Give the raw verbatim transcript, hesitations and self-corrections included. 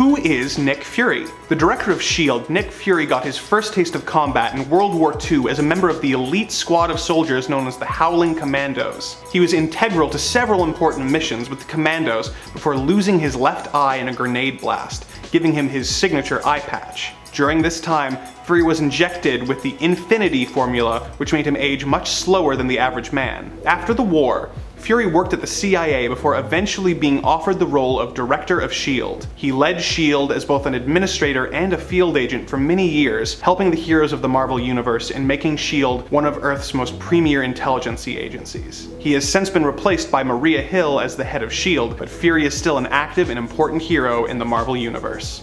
Who is Nick Fury? The director of S H I E L D, Nick Fury, got his first taste of combat in World War Two as a member of the elite squad of soldiers known as the Howling Commandos. He was integral to several important missions with the Commandos before losing his left eye in a grenade blast, giving him his signature eye patch. During this time, Fury was injected with the Infinity Formula, which made him age much slower than the average man. After the war, Fury worked at the C I A before eventually being offered the role of director of S H I E L D. He led S H I E L D as both an administrator and a field agent for many years, helping the heroes of the Marvel Universe and making S H I E L D one of Earth's most premier intelligence agencies. He has since been replaced by Maria Hill as the head of S H I E L D, but Fury is still an active and important hero in the Marvel Universe.